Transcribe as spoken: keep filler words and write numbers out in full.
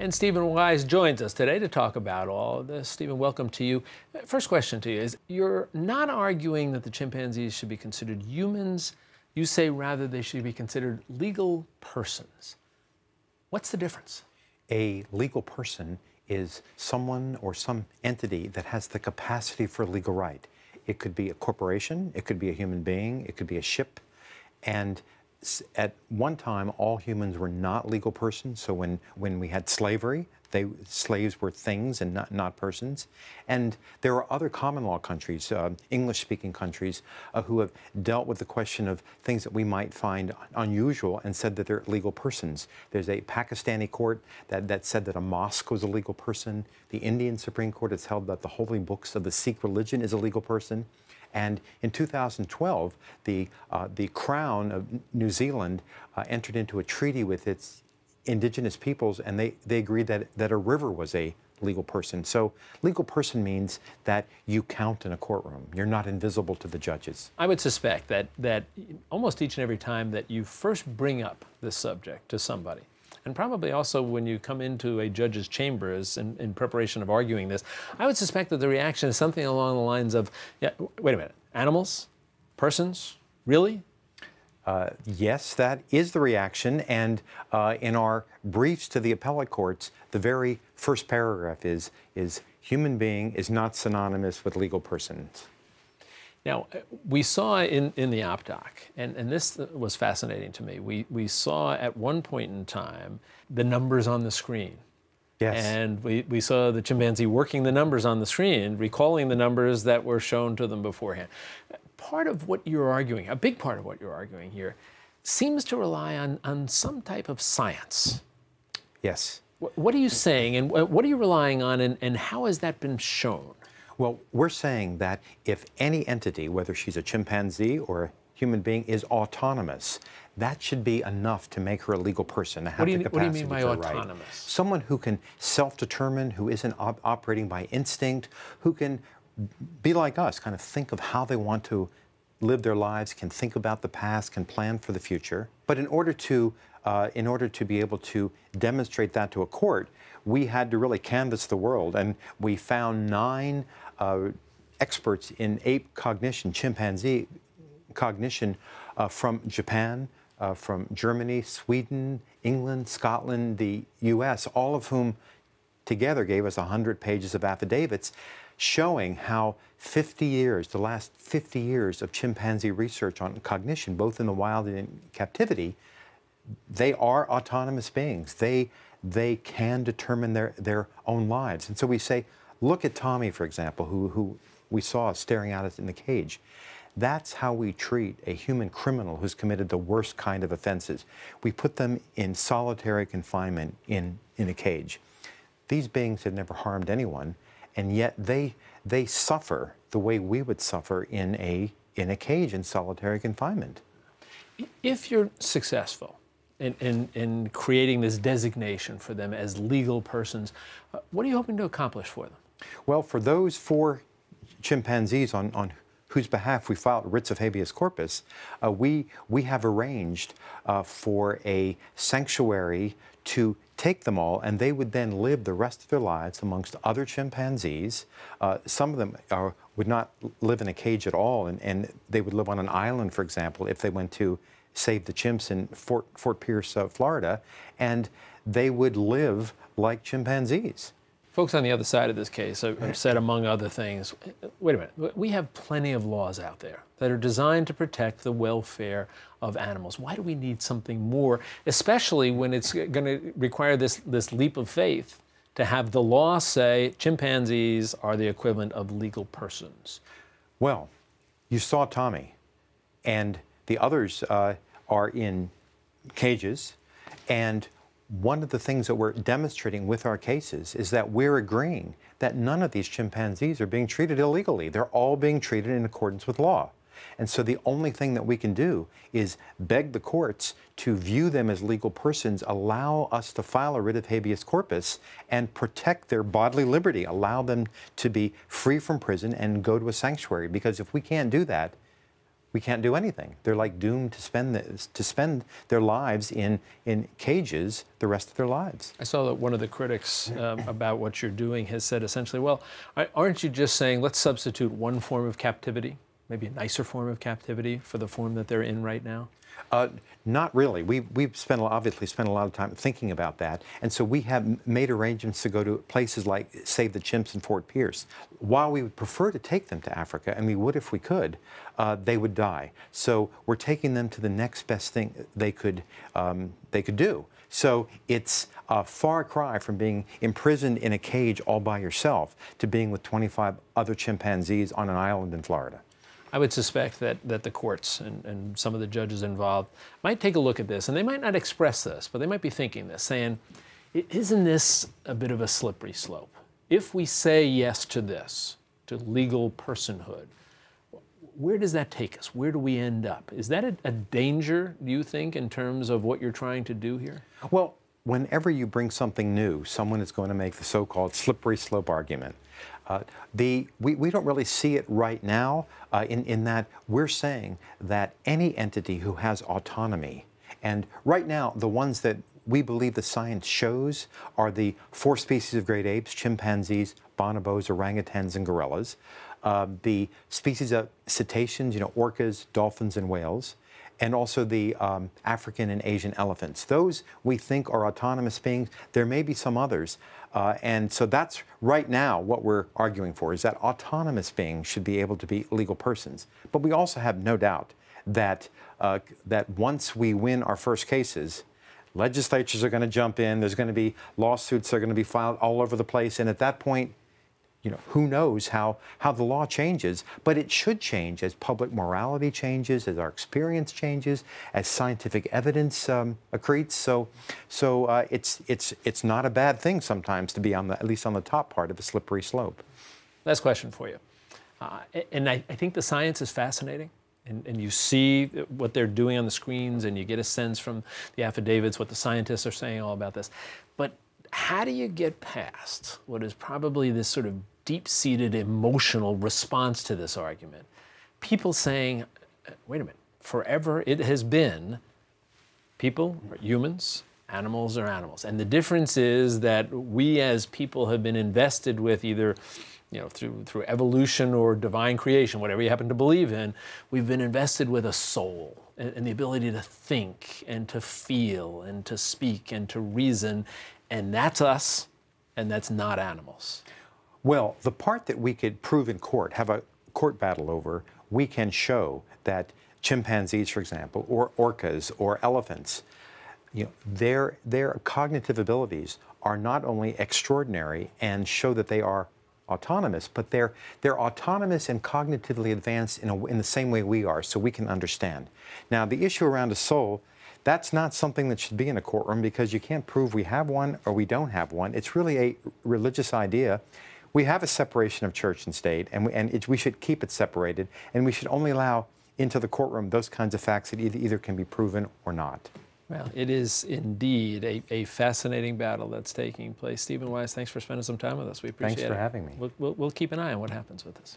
And Steven Wise joins us today to talk about all of this. Steven, welcome to you. First question to you is, you're not arguing that the chimpanzees should be considered humans. You say rather they should be considered legal persons. What's the difference? A legal person is someone or some entity that has the capacity for legal right. It could be a corporation, it could be a human being, it could be a ship. And at one time, all humans were not legal persons, so when, when we had slavery, they, slaves were things and not, not persons. And there are other common law countries, uh, English-speaking countries, uh, who have dealt with the question of things that we might find unusual and said that they're legal persons. There's a Pakistani court that, that said that a mosque was a legal person. The Indian Supreme Court has held that the holy books of the Sikh religion is a legal person. And in two thousand twelve, the, uh, the Crown of New Zealand uh, entered into a treaty with its indigenous peoples, and they, they agreed that, that a river was a legal person. So legal person means that you count in a courtroom. You're not invisible to the judges. I would suspect that, that almost each and every time that you first bring up this subject to somebody, and probably also when you come into a judge's chambers in, in preparation of arguing this, I would suspect that the reaction is something along the lines of, yeah, wait a minute, animals? Persons? Really? Uh, yes, that is the reaction, and uh, in our briefs to the appellate courts, the very first paragraph is, is human being is not synonymous with legal persons. Now, we saw in, in the op-doc, and, and this was fascinating to me, we, we saw at one point in time the numbers on the screen. Yes. And we, we saw the chimpanzee working the numbers on the screen, recalling the numbers that were shown to them beforehand. Part of what you're arguing, a big part of what you're arguing here, seems to rely on, on some type of science. Yes. What are you saying, and what are you relying on, and, and how has that been shown? Well, we're saying that if any entity, whether she's a chimpanzee or a human being, is autonomous, that should be enough to make her a legal person, to have the capacity for right. What do you mean by autonomous? Someone who can self-determine, who isn't op operating by instinct, who can be like us, kind of think of how they want to live their lives, can think about the past, can plan for the future. But in order to, uh, in order to be able to demonstrate that to a court, we had to really canvass the world, and we found nine uh, experts in ape cognition, chimpanzee cognition, uh, from Japan, uh, from Germany, Sweden, England, Scotland, the U S, all of whom together gave us one hundred pages of affidavits showing how fifty years, the last fifty years of chimpanzee research on cognition, both in the wild and in captivity, they are autonomous beings. They, they can determine their, their own lives. And so we say, look at Tommy, for example, who, who we saw staring at us in the cage. That's how we treat a human criminal who's committed the worst kind of offenses. We put them in solitary confinement in, in a cage. These beings have never harmed anyone, and yet they, they suffer the way we would suffer in a, in a cage in solitary confinement. If you're successful in, in, in creating this designation for them as legal persons, uh, what are you hoping to accomplish for them? Well, for those four chimpanzees on, on whose behalf we filed writs of habeas corpus, uh, we, we have arranged uh, for a sanctuary to take them all, and they would then live the rest of their lives amongst other chimpanzees. Uh, some of them are, would not live in a cage at all, and, and they would live on an island, for example, if they went to Save the Chimps in Fort, Fort Pierce, uh, Florida, and they would live like chimpanzees. Folks on the other side of this case have said, among other things, wait a minute, we have plenty of laws out there that are designed to protect the welfare of animals. Why do we need something more, especially when it's going to require this, this leap of faith to have the law say chimpanzees are the equivalent of legal persons? Well, you saw Tommy, and the others uh, are in cages, and one of the things that we're demonstrating with our cases is that we're agreeing that none of these chimpanzees are being treated illegally. They're all being treated in accordance with law. And so the only thing that we can do is beg the courts to view them as legal persons, allow us to file a writ of habeas corpus, and protect their bodily liberty, allow them to be free from prison and go to a sanctuary. Because if we can't do that, we can't do anything. They're like doomed to spend this, to spend their lives in in cages the rest of their lives. I saw that one of the critics um, about what you're doing has said essentially, well, aren't you just saying let's substitute one form of captivity, maybe a nicer form of captivity, for the form that they're in right now? Uh, not really. We, we've spent, obviously spent a lot of time thinking about that, and so we have made arrangements to go to places like Save the Chimps and Fort Pierce. While we would prefer to take them to Africa, and we would if we could, uh, they would die. So we're taking them to the next best thing they could, um, they could do. So it's a far cry from being imprisoned in a cage all by yourself to being with twenty-five other chimpanzees on an island in Florida. I would suspect that, that the courts and, and some of the judges involved might take a look at this, and they might not express this, but they might be thinking this, saying, isn't this a bit of a slippery slope? If we say yes to this, to legal personhood, where does that take us? Where do we end up? Is that a, a danger, do you think, in terms of what you're trying to do here? Well, whenever you bring something new, someone is going to make the so-called slippery slope argument. Uh, the, we, we don't really see it right now uh, in, in that we're saying that any entity who has autonomy, and right now the ones that we believe the science shows are the four species of great apes, chimpanzees, bonobos, orangutans, and gorillas, uh, the species of cetaceans, you know, orcas, dolphins, and whales, and also the um, African and Asian elephants. Those we think are autonomous beings. There may be some others. Uh, and so that's right now what we're arguing for, is that autonomous beings should be able to be legal persons. But we also have no doubt that, uh, that once we win our first cases, legislatures are going to jump in. There's going to be lawsuits that are going to be filed all over the place. And at that point, you know, who knows how, how the law changes, but it should change as public morality changes, as our experience changes, as scientific evidence um, accretes. So, so uh, it's, it's, it's not a bad thing sometimes to be on the, at least on the top part of a slippery slope. Last question for you. Uh, and I, I think the science is fascinating. And, and you see what they're doing on the screens, and you get a sense from the affidavits what the scientists are saying all about this. But how do you get past what is probably this sort of deep-seated emotional response to this argument? People saying, wait a minute, forever it has been people are humans, animals are animals. And the difference is that we as people have been invested with either, you know, through, through evolution or divine creation, whatever you happen to believe in, we've been invested with a soul and, and the ability to think and to feel and to speak and to reason. And that's us, and that's not animals. Well, the part that we could prove in court, have a court battle over, we can show that chimpanzees, for example, or orcas or elephants, you know, their, their cognitive abilities are not only extraordinary and show that they are autonomous, but they're, they're autonomous and cognitively advanced in, a, in the same way we are, so we can understand. Now, the issue around a soul, that's not something that should be in a courtroom, because you can't prove we have one or we don't have one. It's really a religious idea. We have a separation of church and state, and we, and it, we should keep it separated, and we should only allow into the courtroom those kinds of facts that either, either can be proven or not. Well, it is indeed a, a fascinating battle that's taking place. Steven Wise, thanks for spending some time with us. We appreciate it. Thanks for having me. We'll, we'll, we'll keep an eye on what happens with this.